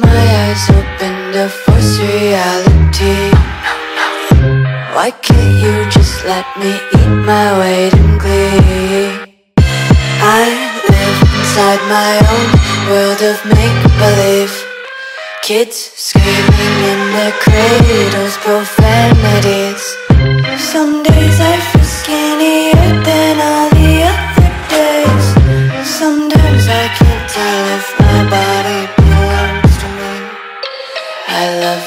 my eyes open to force reality. Why can't you just let me eat my weight in glee? I live inside my own world of make-believe. Kids screaming in their cradles, profanities. Some days I feel skinnier than all the other days. Sometimes I can't tell if my body belongs to me. I love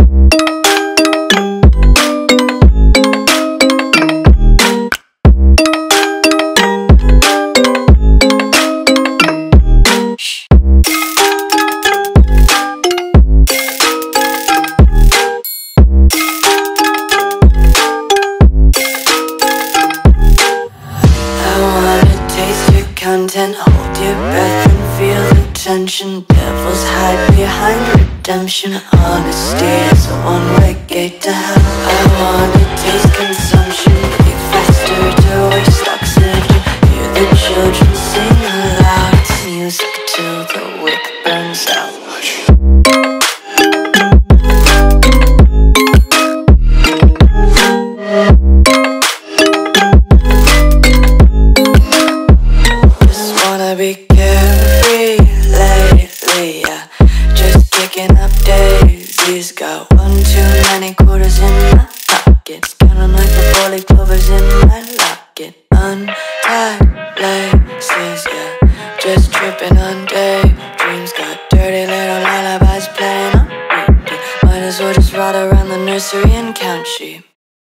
Content, hold your breath and feel the tension. Devils hide behind redemption. Honesty is a one-way gate to hell. I wanna taste consumption. Be faster to waste oxygen. Hear the children sing aloud. It's music till the wick burns out. Be carefree lately, yeah. Just picking up daisies. Got one too many quarters in my pockets. Counting like the four-leaf clovers in my locket. Untied laces, yeah. Just tripping on daydreams. Got dirty little lullabies playing on repeat. Might as well just ride around the nursery and count sheep.